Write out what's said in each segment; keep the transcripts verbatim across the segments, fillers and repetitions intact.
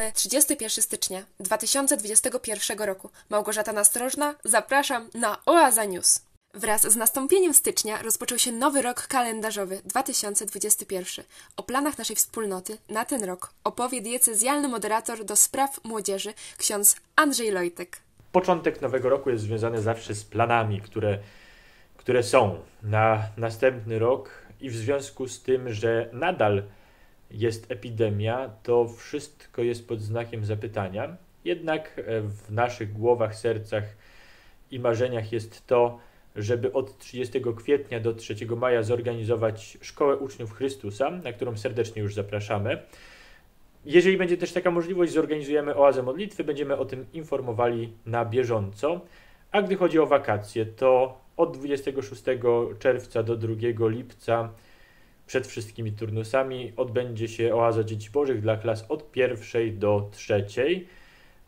mamy trzydziestego pierwszego stycznia dwa tysiące dwudziestego pierwszego roku. Małgorzata Nastrożna, zapraszam na OAZA NEWS. Wraz z nastąpieniem stycznia rozpoczął się nowy rok kalendarzowy dwa tysiące dwudziesty pierwszy. O planach naszej wspólnoty na ten rok opowie diecezjalny moderator do spraw młodzieży ksiądz Andrzej Lojtek. Początek nowego roku jest związany zawsze z planami, które, które są na następny rok i w związku z tym, że nadal jest epidemia, to wszystko jest pod znakiem zapytania. Jednak w naszych głowach, sercach i marzeniach jest to, żeby od trzydziestego kwietnia do trzeciego maja zorganizować Szkołę Uczniów Chrystusa, na którą serdecznie już zapraszamy. Jeżeli będzie też taka możliwość, zorganizujemy oazę modlitwy, będziemy o tym informowali na bieżąco. A gdy chodzi o wakacje, to od dwudziestego szóstego czerwca do drugiego lipca przed wszystkimi turnusami odbędzie się Oaza Dzieci Bożych dla klas od pierwszej do trzeciej.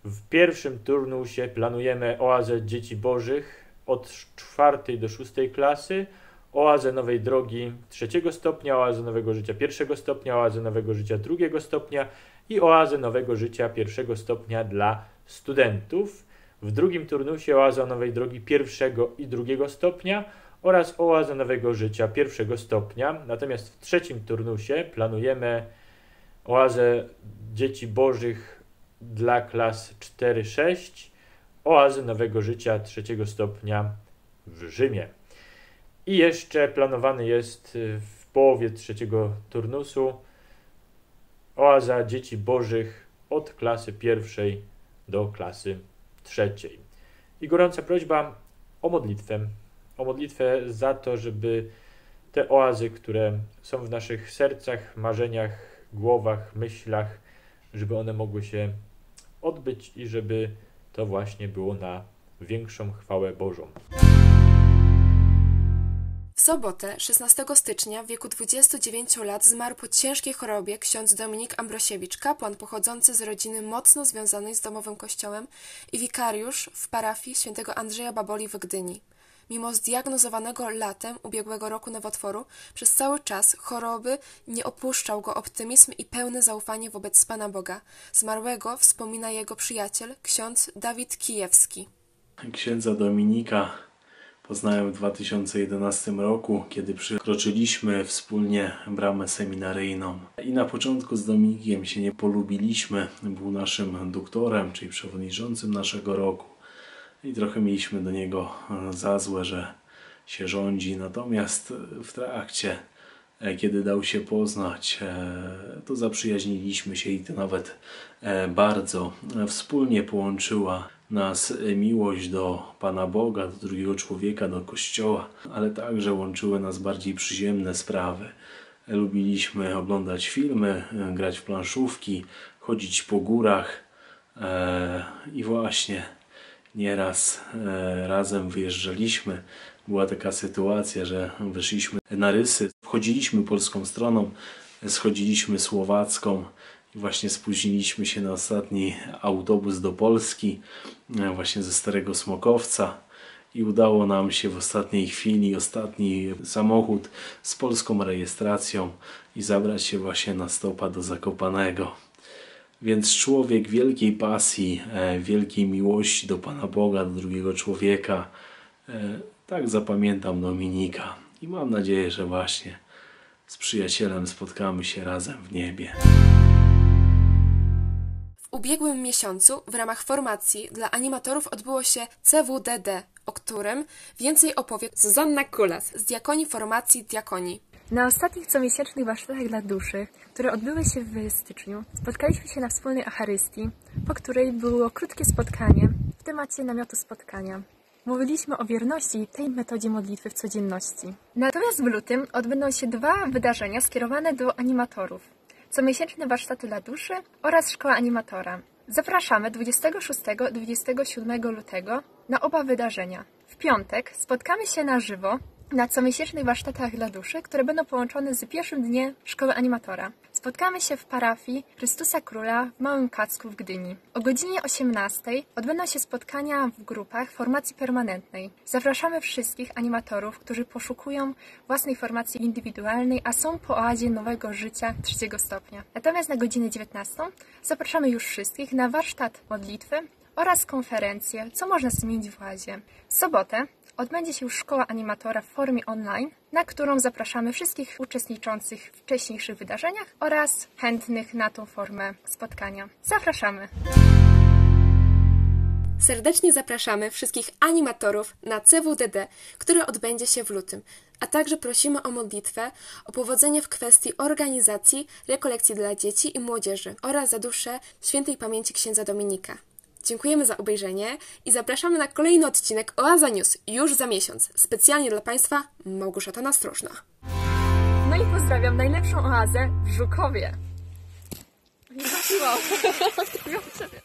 W pierwszym turnusie planujemy Oazę Dzieci Bożych od czwartej do szóstej klasy, Oazę Nowej Drogi trzeciego stopnia, Oazę Nowego Życia pierwszego stopnia, Oazę Nowego Życia drugiego stopnia i Oazę Nowego Życia pierwszego stopnia dla studentów. W drugim turnusie Oaza Nowej Drogi pierwszego i drugiego stopnia oraz Oaza Nowego Życia pierwszego stopnia. Natomiast w trzecim turnusie planujemy Oazę Dzieci Bożych dla klas cztery sześć, Oazy Nowego Życia trzeciego stopnia w Rzymie. I jeszcze planowany jest w połowie trzeciego turnusu Oaza Dzieci Bożych od klasy pierwszej do klasy trzeciej. I gorąca prośba o modlitwę. O modlitwę za to, żeby te oazy, które są w naszych sercach, marzeniach, głowach, myślach, żeby one mogły się odbyć i żeby to właśnie było na większą chwałę Bożą. W sobotę, szesnastego stycznia, w wieku dwudziestu dziewięciu lat zmarł po ciężkiej chorobie ksiądz Dominik Ambrosiewicz, kapłan pochodzący z rodziny mocno związanej z domowym kościołem i wikariusz w parafii św. Andrzeja Baboli w Gdyni. Mimo zdiagnozowanego latem ubiegłego roku nowotworu, przez cały czas choroby nie opuszczał go optymizm i pełne zaufanie wobec Pana Boga. Zmarłego wspomina jego przyjaciel, ksiądz Dawid Kijewski. Księdza Dominika poznałem w dwa tysiące jedenastym roku, kiedy przekroczyliśmy wspólnie bramę seminaryjną. I na początku z Dominikiem się nie polubiliśmy. Był naszym doktorem, czyli przewodniczącym naszego roku. I trochę mieliśmy do niego za złe, że się rządzi. Natomiast w trakcie, kiedy dał się poznać, to zaprzyjaźniliśmy się i to nawet bardzo. Wspólnie połączyła nas miłość do Pana Boga, do drugiego człowieka, do Kościoła, ale także łączyły nas bardziej przyziemne sprawy. Lubiliśmy oglądać filmy, grać w planszówki, chodzić po górach i właśnie nieraz e, razem wyjeżdżaliśmy. Była taka sytuacja, że wyszliśmy na Rysy, wchodziliśmy polską stroną, schodziliśmy słowacką i właśnie spóźniliśmy się na ostatni autobus do Polski, e, właśnie ze Starego Smokowca i udało nam się w ostatniej chwili, ostatni samochód z polską rejestracją i zabrać się właśnie na stopa do Zakopanego. Więc człowiek wielkiej pasji, wielkiej miłości do Pana Boga, do drugiego człowieka. Tak zapamiętam Dominika i mam nadzieję, że właśnie z przyjacielem spotkamy się razem w niebie. W ubiegłym miesiącu w ramach formacji dla animatorów odbyło się C W D D, o którym więcej opowie Zuzanna Kulas z diakonii formacji diakonii. Na ostatnich comiesięcznych warsztatach dla duszy, które odbyły się w styczniu, spotkaliśmy się na wspólnej Eucharystii, po której było krótkie spotkanie w temacie namiotu spotkania. Mówiliśmy o wierności i tej metodzie modlitwy w codzienności. Natomiast w lutym odbędą się dwa wydarzenia skierowane do animatorów. Comiesięczne warsztaty dla duszy oraz Szkoła Animatora. Zapraszamy dwudziestego szóstego do dwudziestego siódmego lutego na oba wydarzenia. W piątek spotkamy się na żywo na comiesięcznych warsztatach dla duszy, które będą połączone z pierwszym dniem Szkoły Animatora. Spotkamy się w parafii Chrystusa Króla w Małym Kacku w Gdyni. O godzinie osiemnastej odbędą się spotkania w grupach formacji permanentnej. Zapraszamy wszystkich animatorów, którzy poszukują własnej formacji indywidualnej, a są po oazie nowego życia trzeciego stopnia. Natomiast na godzinę dziewiętnastą zapraszamy już wszystkich na warsztat modlitwy oraz konferencję, co można zmienić w oazie. W sobotę odbędzie się już szkoła animatora w formie online, na którą zapraszamy wszystkich uczestniczących w wcześniejszych wydarzeniach oraz chętnych na tą formę spotkania. Zapraszamy! Serdecznie zapraszamy wszystkich animatorów na C W D D, które odbędzie się w lutym, a także prosimy o modlitwę, o powodzenie w kwestii organizacji rekolekcji dla dzieci i młodzieży oraz za duszę świętej pamięci księdza Dominika. Dziękujemy za obejrzenie i zapraszamy na kolejny odcinek OAZA NEWS już za miesiąc. Specjalnie dla Państwa Małgorzata Nastrożna. No i pozdrawiam najlepszą oazę w Żukowie. Wow.